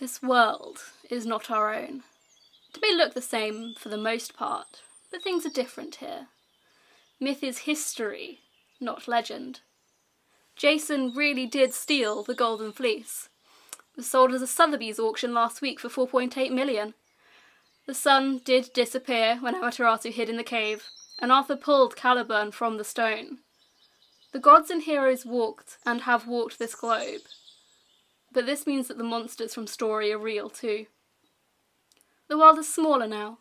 This world is not our own. It may look the same for the most part, but things are different here. Myth is history, not legend. Jason really did steal the Golden Fleece. It was sold at a Sotheby's auction last week for $4.8 million. The sun did disappear when Amaterasu hid in the cave, and Arthur pulled Caliburn from the stone. The gods and heroes walked and have walked this globe, but this means that the monsters from story are real too. The world is smaller now,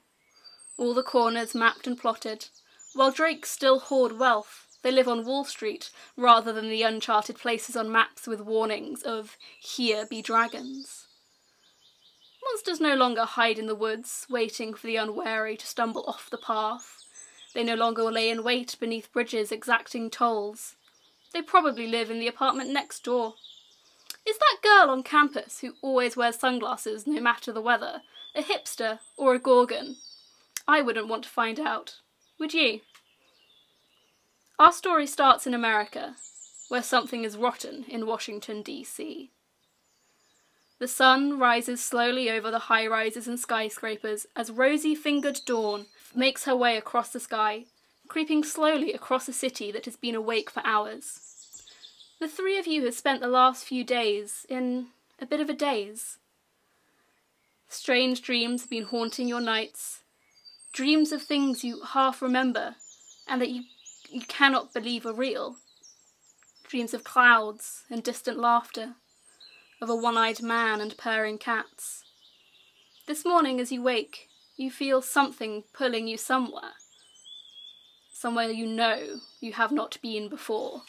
all the corners mapped and plotted. While drakes still hoard wealth, they live on Wall Street rather than the uncharted places on maps with warnings of "Here be dragons." Monsters no longer hide in the woods, waiting for the unwary to stumble off the path. They no longer lay in wait beneath bridges exacting tolls. They probably live in the apartment next door. Is that girl on campus who always wears sunglasses no matter the weather a hipster or a gorgon? I wouldn't want to find out, would you? Our story starts in America, where something is rotten in Washington, DC. The sun rises slowly over the high-rises and skyscrapers as rosy-fingered dawn makes her way across the sky, creeping slowly across a city that has been awake for hours. The three of you have spent the last few days in a bit of a daze. Strange dreams have been haunting your nights, dreams of things you half remember and that you cannot believe are real. Dreams of clouds and distant laughter, of a one-eyed man and purring cats. This morning as you wake, you feel something pulling you somewhere. Somewhere you know you have not been before.